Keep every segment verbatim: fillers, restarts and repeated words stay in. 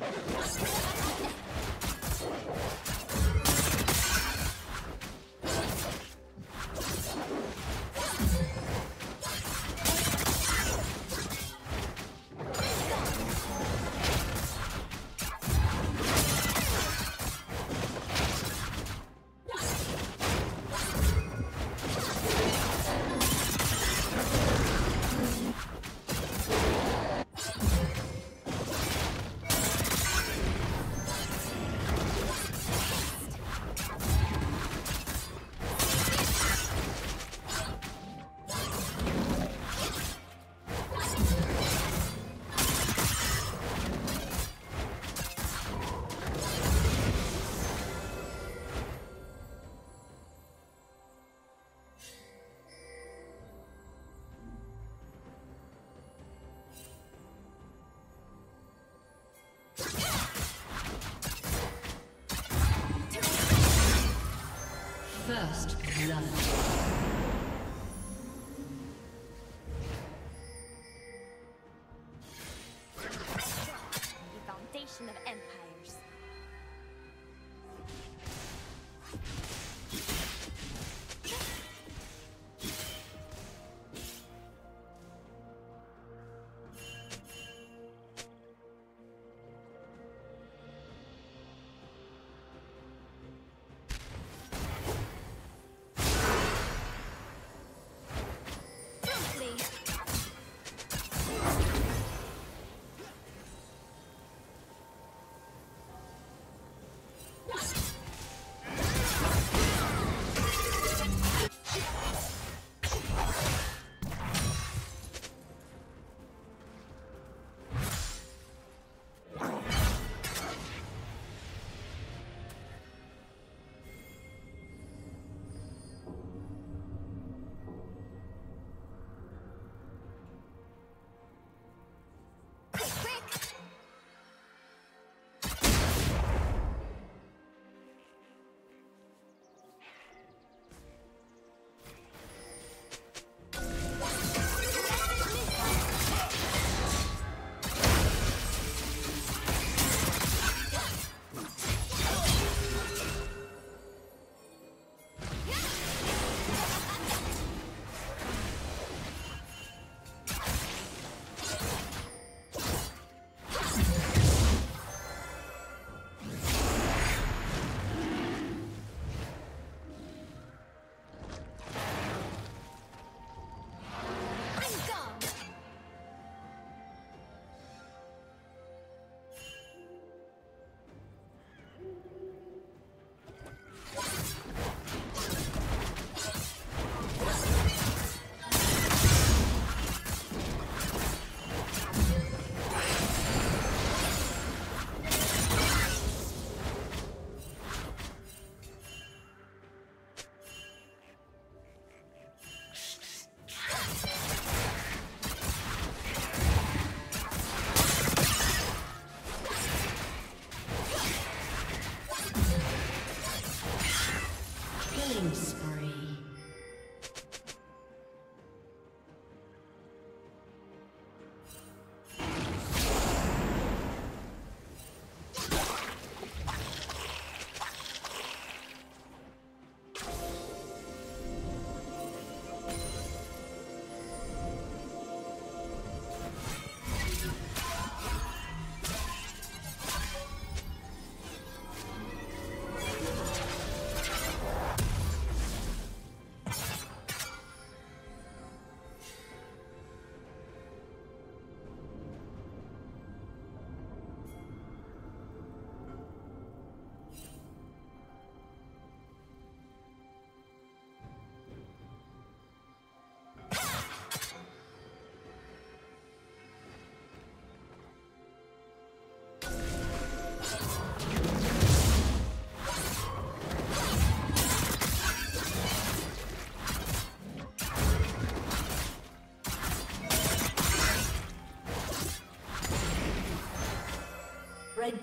First blood. The red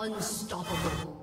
Unstoppable.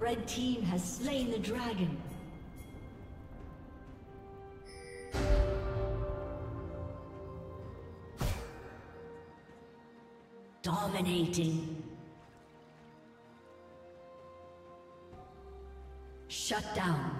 Red team has slain the dragon. Dominating. Shut down.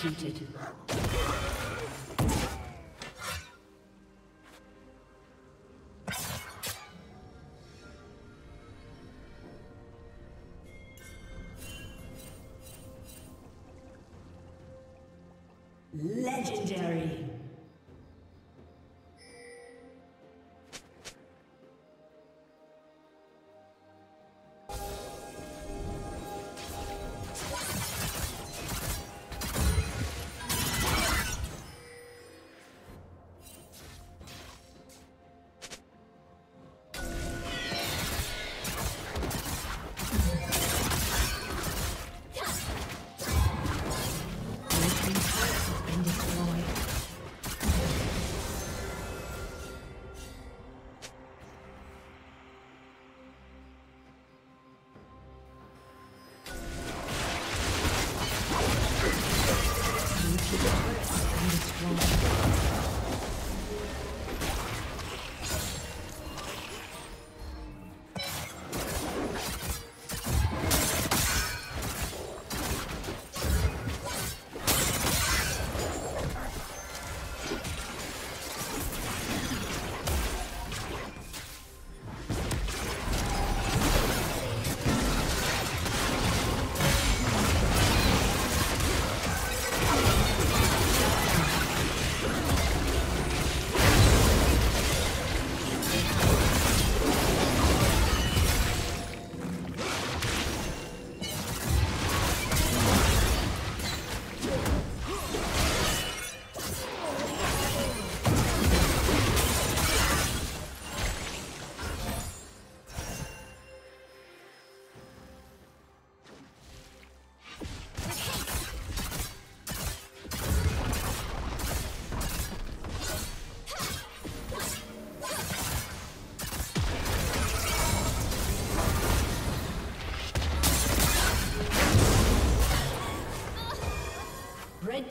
Executed. Legendary. Red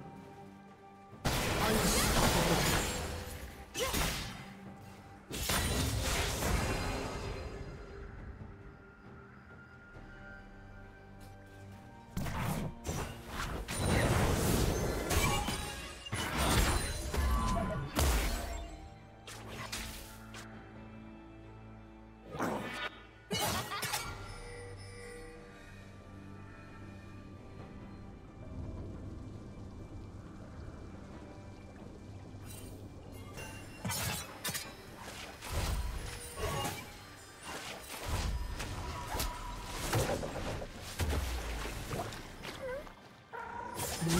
Blue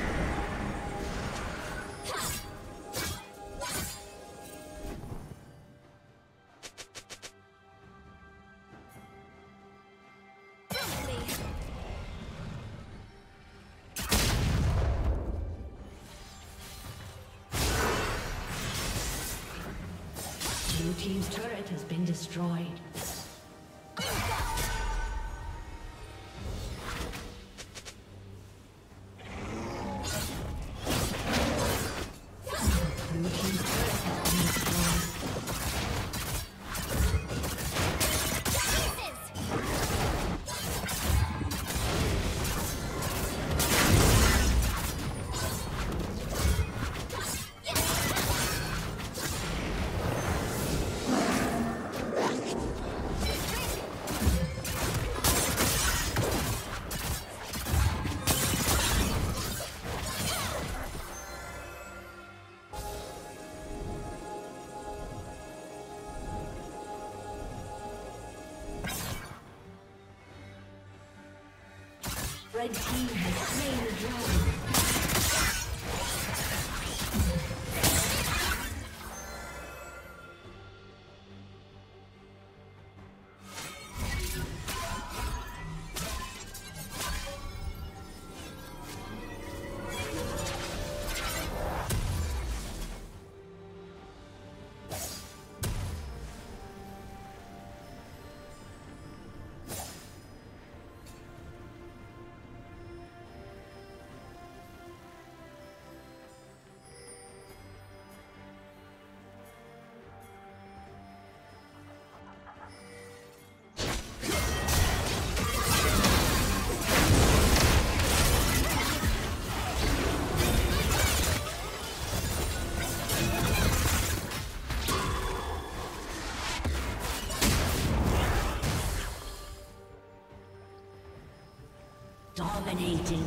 Blue team's turret has been destroyed. Red team has slain the dragon. Dominating.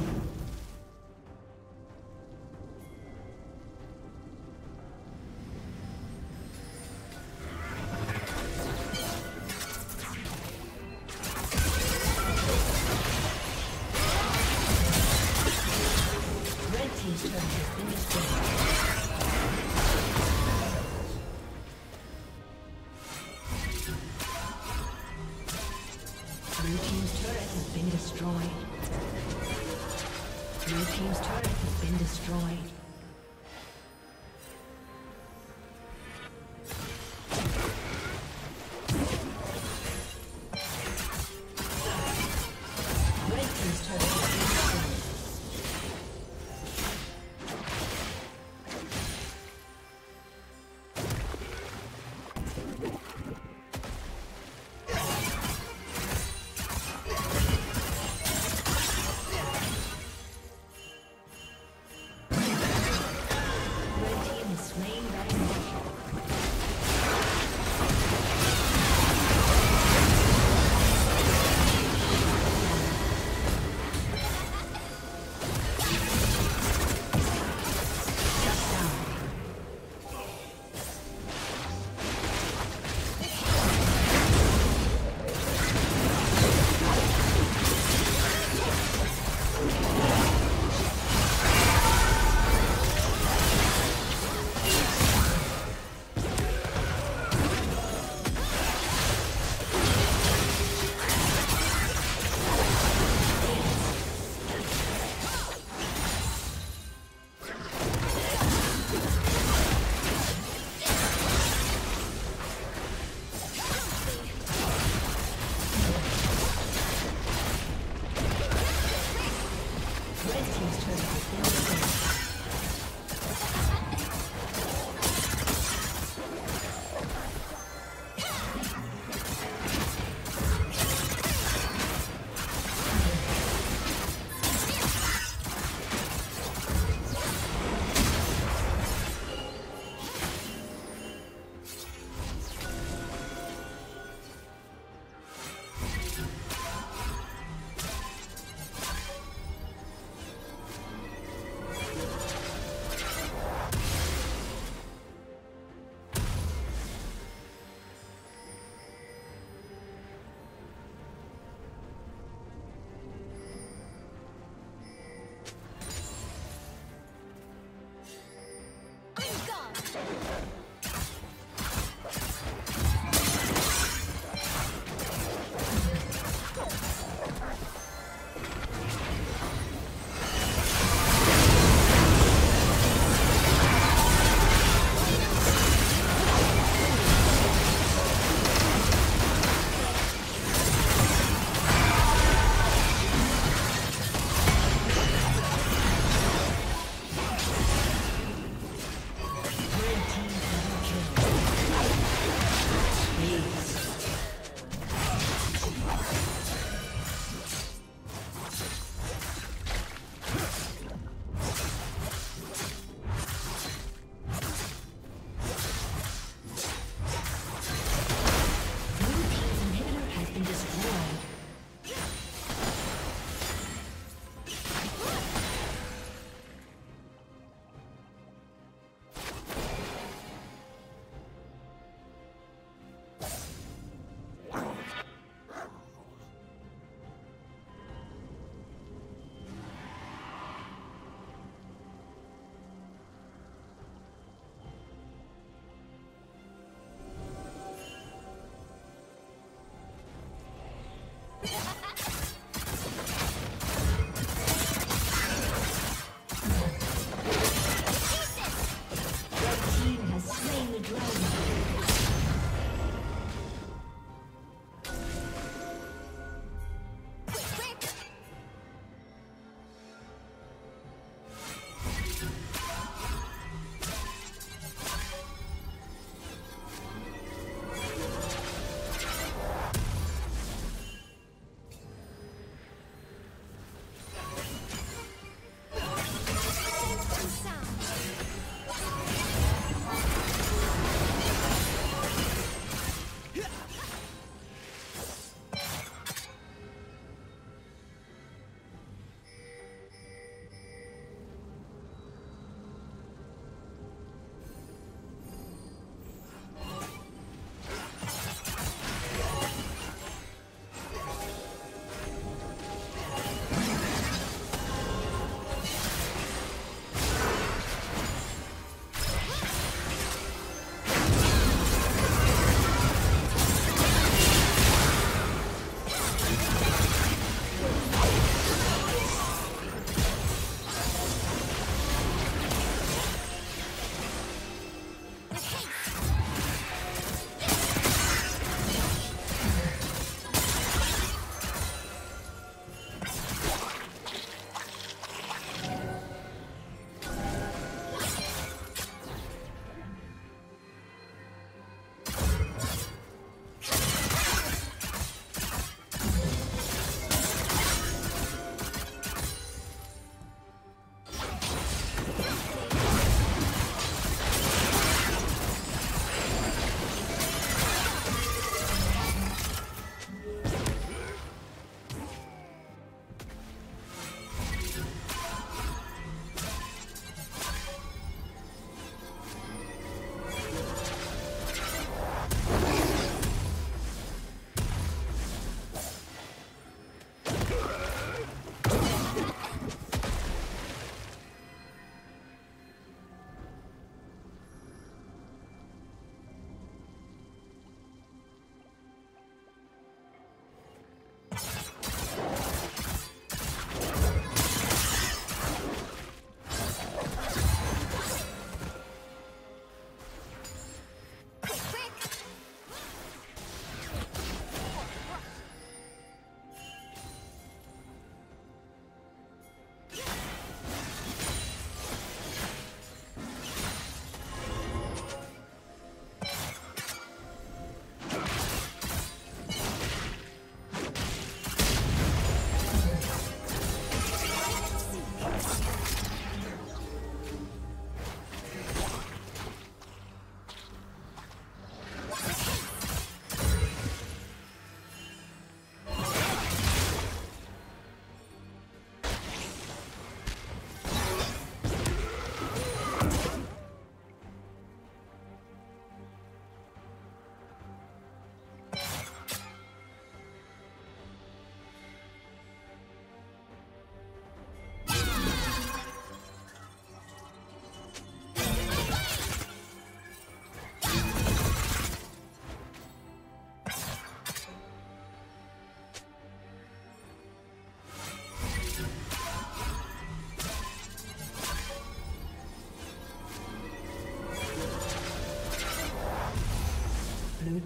Red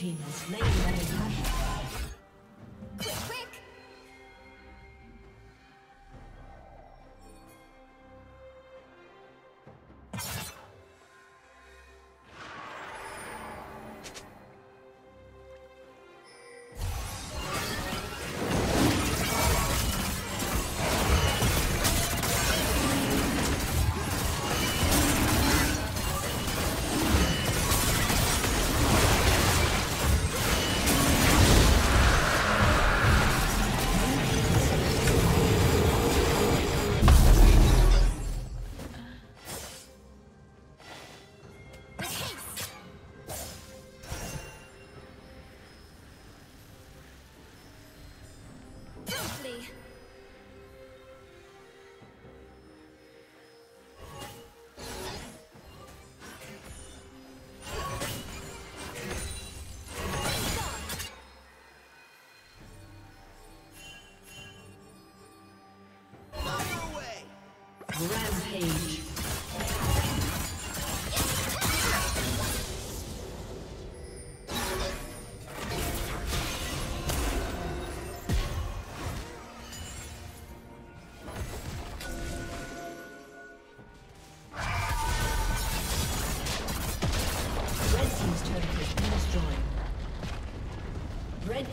Team has slain that aggression. Quick, quick! Rampage. Red team's turret has been destroyed. Red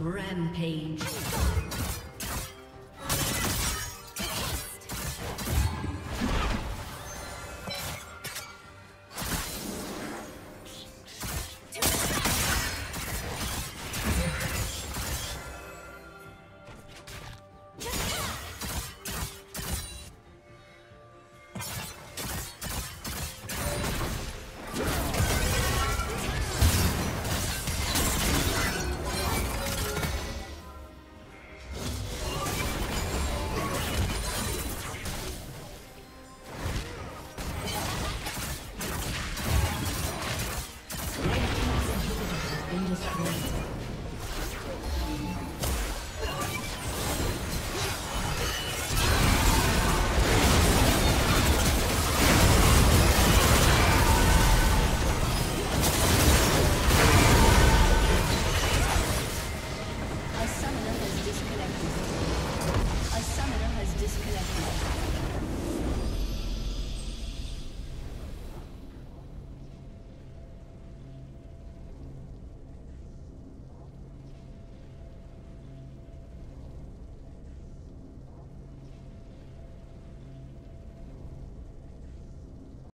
Rampage. Just